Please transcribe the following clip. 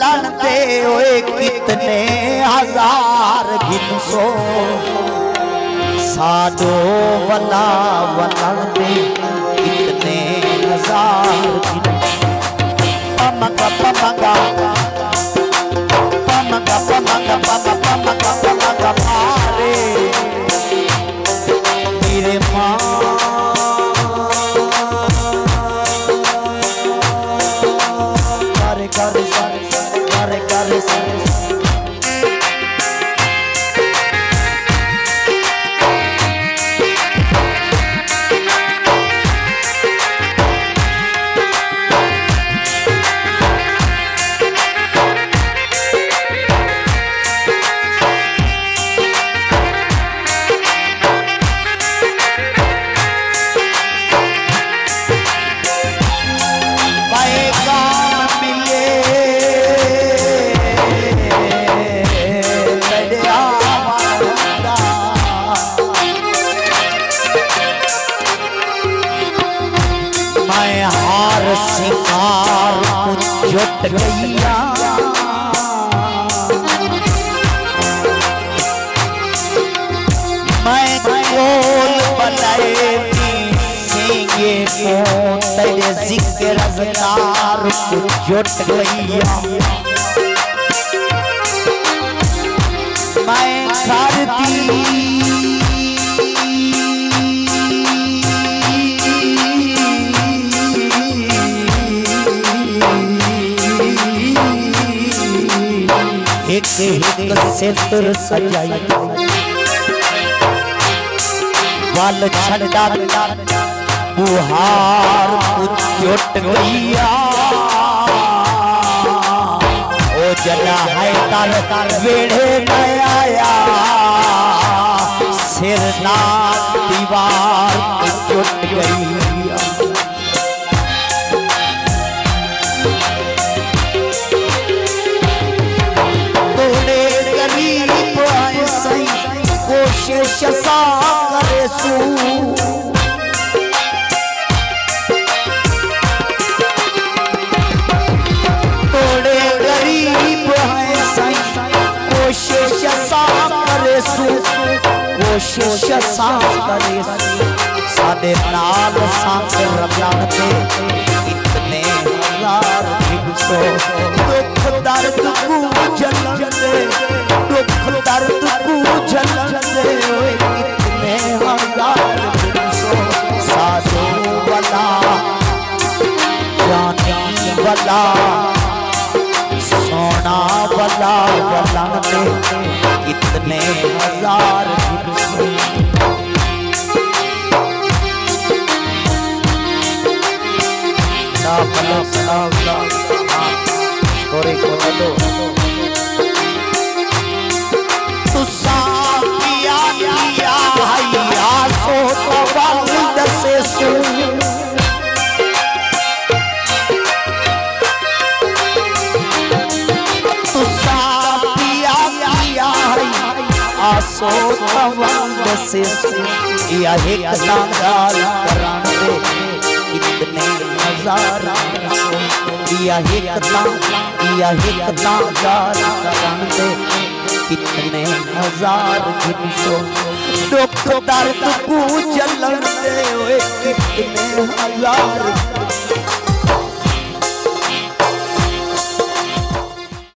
लड़ते हुए कितने हजार गिनसो साधो वाला लड़ते कितने हजार पमक पमगा पमक पमक पमक पमक पमक मारे तेरे माँ जुट गया मैं करती एक हित से तुर सजाई वाल छड़ा बुहार जुट गया जला है तार तार वेड़े में आया सिर ना दीवार जुट गई तोड़े गरीब ऐसे कोशिश सा करे सू कोशिश करे सादे नाल सांस रबलाते इतने हजार गिनसो दुख दर्द को जलते दुख दर्द को जलते इतने हजार गिनसो साधो वाला जानी वाला सोना वाला रबलाते इतने हजार सो से या एक हजार कराने इतने हजार या एक हजार कराने इतने हजार गिनसो दुख दर्द को जलते हुए कितने हजार